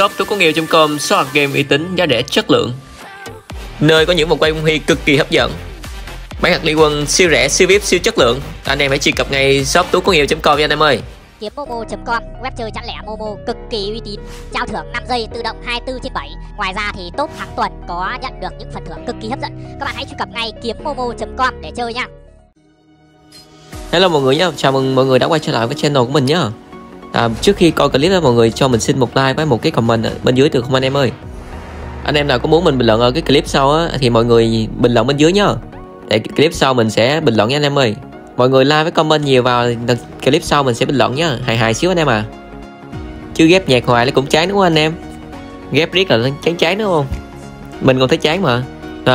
shoptucony.com, số hạt game uy tín, giá rẻ chất lượng, nơi có những vòng quay ung huy cực kỳ hấp dẫn. Bán hạt Liên Quân siêu rẻ, siêu VIP, siêu chất lượng. Anh em hãy truy cập ngay shoptucony.com nha anh em ơi. Kiemmomo.com, web chơi chẵn lẻ Momo cực kỳ uy tín, trao thưởng 5 giây tự động 24/7. Ngoài ra thì top tháng tuần có nhận được những phần thưởng cực kỳ hấp dẫn. Các bạn hãy truy cập ngay kiemmomo.com để chơi nha. Hello mọi người nhé, chào mừng mọi người đã quay trở lại với channel của mình nhé. Trước khi coi clip đó, mọi người cho mình xin một like với một cái comment bên dưới được không anh em ơi? Anh em nào có muốn mình bình luận ở cái clip sau á, thì mọi người bình luận bên dưới nhá. Để clip sau mình sẽ bình luận nha anh em ơi. Mọi người like với comment nhiều vào, clip sau mình sẽ bình luận nhá. Hài xíu anh em à. Chứ ghép nhạc hoài nó cũng chán đúng không anh em? Ghép riết là chán đúng không? Mình còn thấy chán mà.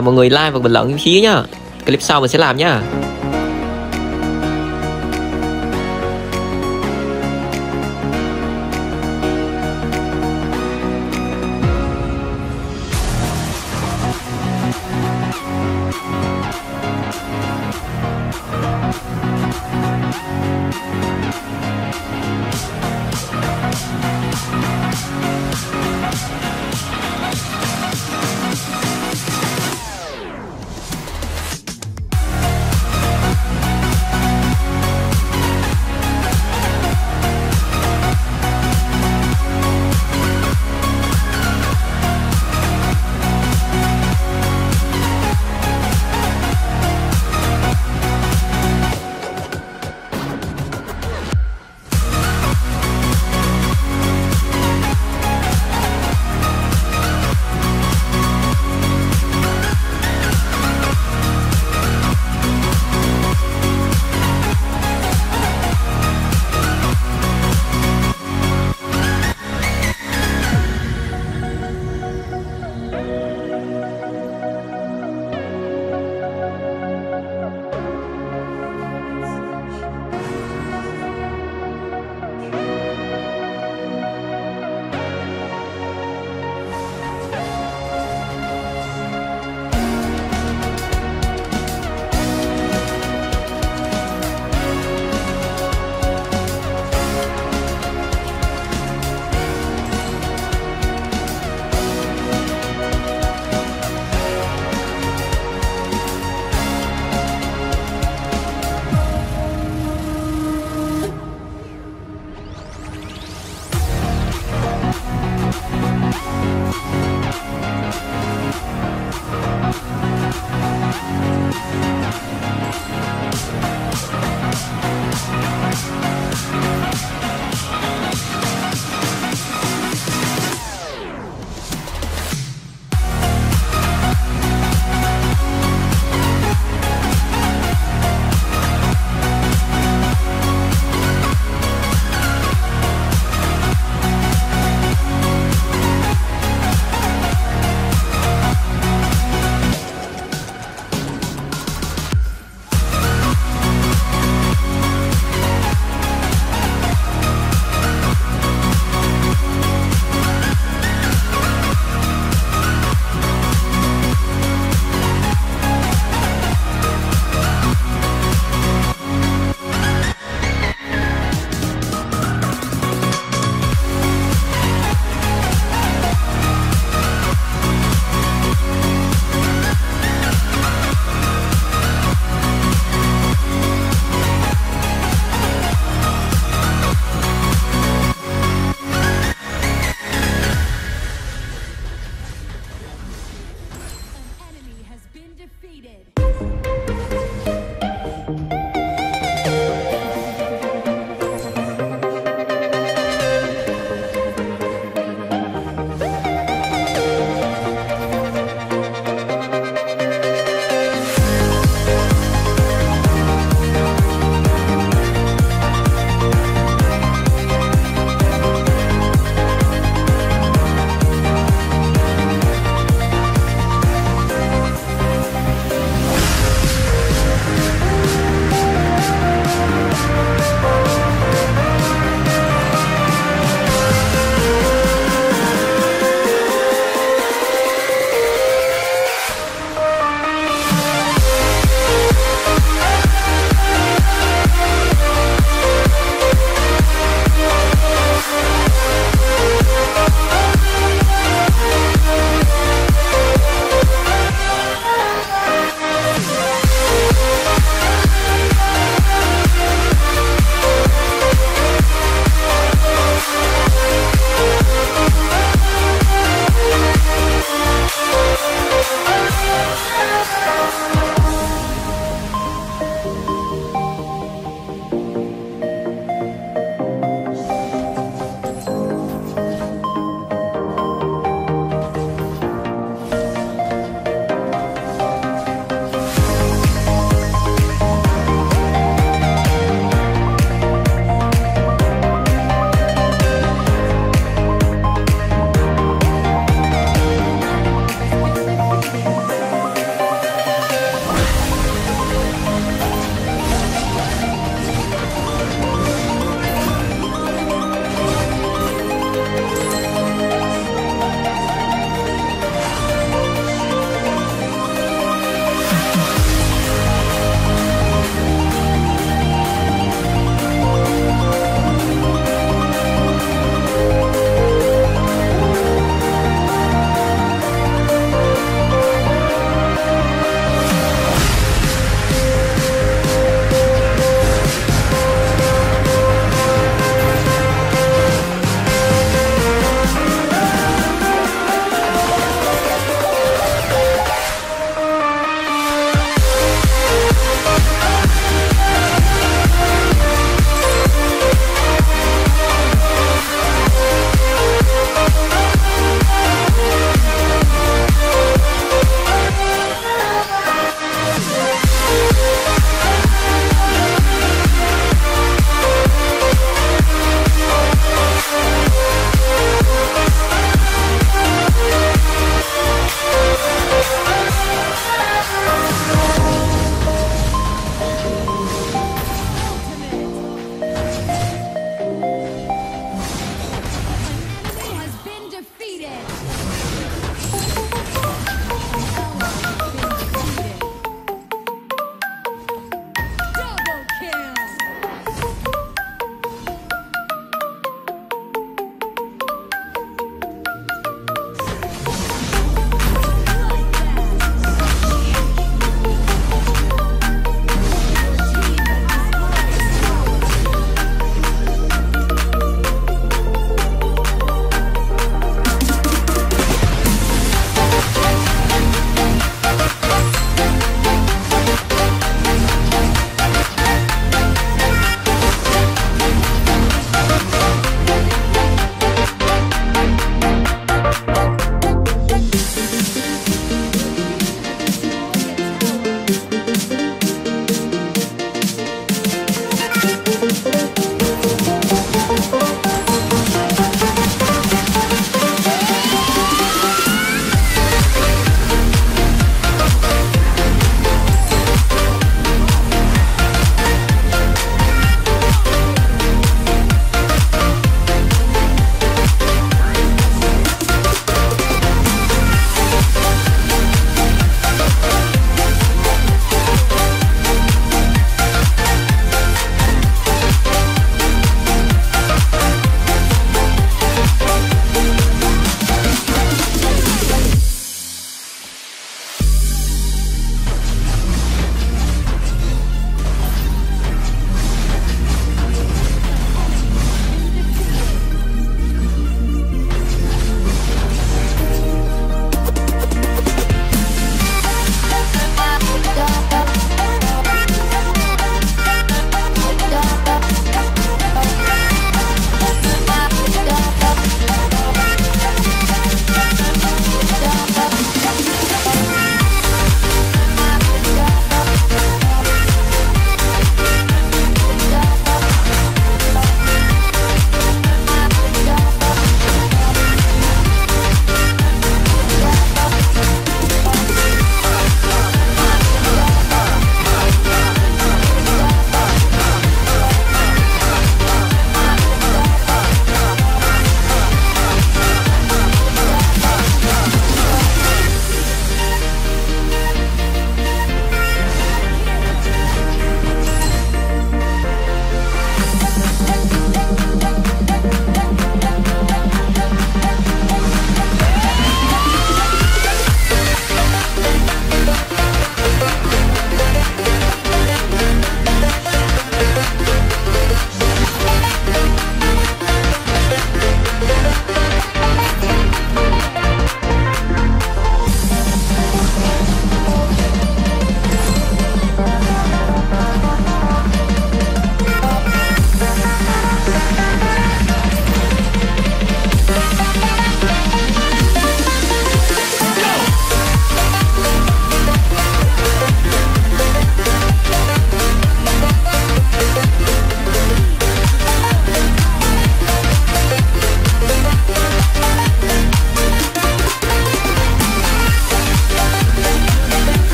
Mọi người like và bình luận xíu nhá. Clip sau mình sẽ làm nhá.